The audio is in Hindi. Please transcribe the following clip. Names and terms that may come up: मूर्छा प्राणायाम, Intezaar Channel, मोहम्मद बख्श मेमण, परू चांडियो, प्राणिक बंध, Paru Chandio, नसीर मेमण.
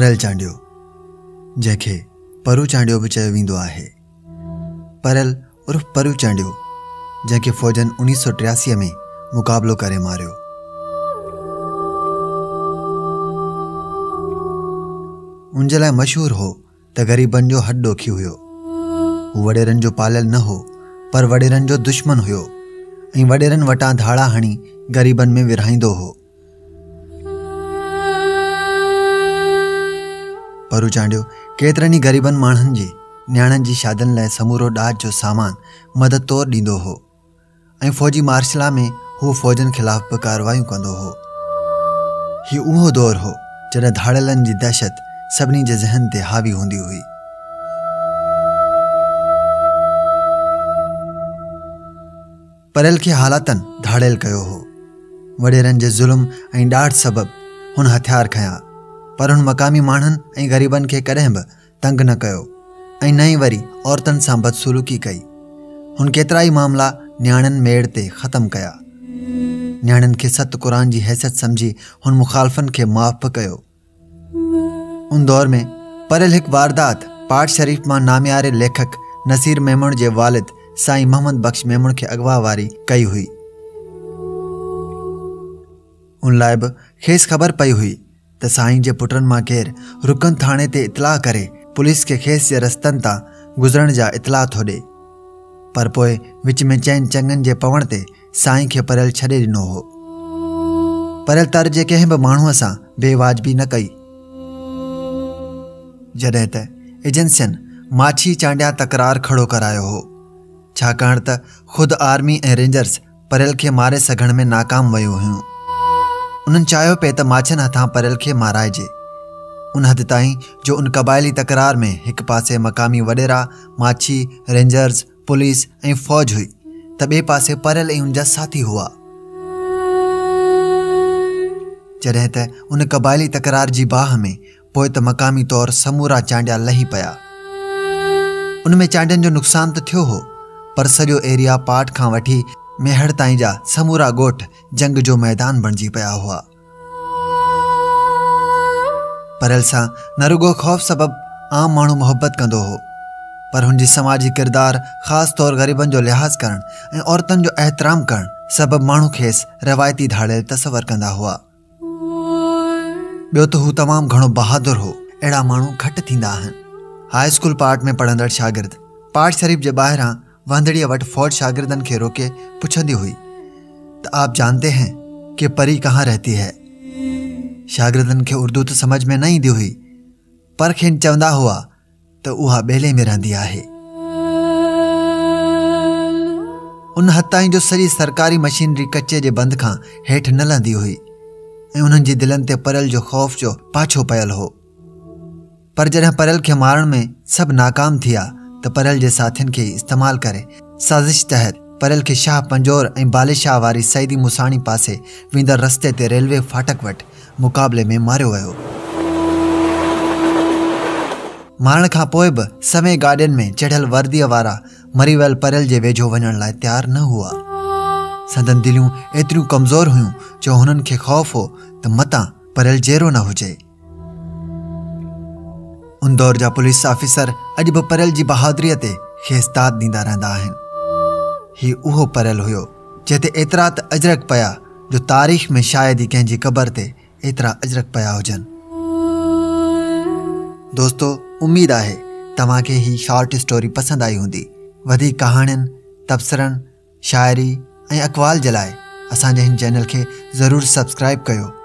पढ़ियल चांडियो, जैखे परू चांडियो भी चयो वेंदो आहे। पढ़ियल उर्फ परू चांडियो, जैखे फौजन 1983 में मुकाबलो करे मारियो। उनजे लाइ मशहूर हो त गरीबन जो हड ॾोखी हुयो। हू वडेरन जो पालियल न हो, पर वडेरन जो दुश्मन हुयो ऐं वडेरन वटां धाड़ा हणी गरीबन में विरहाईंदो हो। परू चांडियो केतरनि गरीबन माण्हुनि जी न्याणनि जी शादियुनि लाइ समूरो ॾाज जो सामान मदद तौर ॾींदो हो ऐं फौजी मार्शला में हू फौजन खिलाफ़ बि कार्रवायूं कंदो हो। हीउ उहो दौर हो जॾहिं धाड़ेलनि जी दहशत सभिनी जे ज़हन ते हावी हूंदी हुई। पढ़ियल खे हालातनि धाड़ेल कयो हो। वडेरनि जे ज़ुल्म ऐं ॾाढ सबबि हुन हथियार खयां, पर हुन मक़ामी माण्हुनि ऐं ग़रीबनि खे कॾहिं बि तंग न कयो ऐं न ई वरी औरतुनि सां बदसलूकी कई। हुन केतिरा ई मामला न्याणनि मेड़ ते ख़तमु कया। न्याणनि खे सत क़ुर जी हैसियत सम्झी हुन मुखालफ़नि खे माफ़ कयो। उन दौर में पढ़ियल हिकु वारदात पाठ शरीफ़ मां नामियारे लेखक नसीर मेमण जे वालिद साईं मोहम्मद बख्श मेमण खे अगवा वारी कई हुई। उन लाइ बि खेसि ख़बर पई हुई त साईं जे पुटनि मां केरु रुकन थाणे ते इतलाह करे पुलिस खे खेसि जे रस्तनि तां गुज़रण जा इतलाह थो ॾे, पर पोइ विच में चइनि चङनि जे पवण ते साईं खे पढ़ियल छॾे ॾिनो हो। पढ़ियल तर जे कंहिं बि माण्हूअ सां बेवाजबी न कई। जॾहिं त एजेंसियुनि माछी चांडिया तकरार खड़ो करायो हो, छाकाणि त ख़ुदि आर्मी ऐं रेंजर्स पढ़ियल खे मारे सघण में नाकाम वियूं हुयूं। उन्हनि चाहियो पिए त माछियुनि हथां पढ़ियल खे माराइजे, उन हद ताईं जो उन क़बाइली तकरार में हिकु पासे मक़ामी वडेरा, माछी, रेंजर्स, पुलिस ऐं फ़ौज हुई त ॿिए पासे पढ़ियल ऐं उनजा साथी हुआ। जॾहिं त उन क़बाइली तकरार जी बाह में पोइ त मक़ामी तौर समूरा चांडिया लही पिया। उनमें चांडियनि जो नुक़सान त थियो हो, पर सॼो एरिया पाठ खां वठी मेहड़ ताईं जा समूरा ॻोठ जंग जो मैदान बणिजी पिया हुआ। पढ़ियल सां न रुगो ख़ौफ़ सबबि आम माण्हू मुहबत कंदो हो, पर हुनजी समाजी किरदार, ख़ासि तौर ग़रीबनि जो लिहाज़ करणु ऐं औरतुनि जो एहतराम करणु सबबि माण्हू खेसि रवायती धाड़ेल तसवर कंदा हुआ। ॿियो त हू तमामु घणो बहादुर हो, अहिड़ा माण्हू घटि थींदा आहिनि। हाई स्कूल पाठ में पढ़ंदड़ शागिर्द पाठ शरीफ़ जे ॿाहिरां वांधड़ीअ वटि फ़ौज शागिर्दनि खे रोके पुछंदी हुई त आप जानते हैं कि परी कहाँ रहती है। शागिर्दनि खे उर्दू त समझ में न ईंदी हुई, पर खेनि चवंदा हुआ त उहा ॿेले में रहंदी आहे। उन हद ताईं जो सॼी सरकारी मशीनरी कचे जे बंद खां हेठि न लहंदी हुई ऐं उन्हनि जे दिलनि ते पढ़ियल जो ख़ौफ़ जो पाछो पयल हो। पर जॾहिं पढ़ियल खे मारण में सभु नाकाम थिया त पढ़ियल जे साथियुनि खे इस्तेमालु करे साज़िश तहत पढ़ियल खे शाह पंजोर ऐं बालेशाह वारी सईदी मुसाणी पासे वेंदड़ रस्ते ते रेलवे फाटक वटि मुक़ाबले में मारियो वियो। मारण खां पोइ बि समे गाॾियुनि में चढ़ियल वर्दीअ वारा मरी वियल पढ़ियल जे वेझो वञण लाइ तयारु न हुआ। संदन दिलियूं एतिरियूं कमज़ोर हुयूं जो हुननि खे ख़ौफ़ हो त मतां पढ़ियल जहिड़ो न हुजे। उन दौर जा पुलिस ऑफिसर अॼु बि पढ़ियल जी बहादुरीअ ते खेसि दाद ॾींदा रहंदा आहिनि। हीउ उहो पढ़ियल हुयो जिते एतिरा त अजरक पिया जो तारीख़ में शायदि ई कंहिंजी क़बर ते एतिरा अजरक पिया हुजनि। दोस्तो, उमेद आहे तव्हांखे हीअ शॉर्ट स्टोरी पसंदि आई हूंदी। वधीक कहाणियुनि, तबसरनि, शाइरी ऐं अक़वाल जे लाइ असांजे हिन चैनल खे ज़रूरु सब्सक्राइब कयो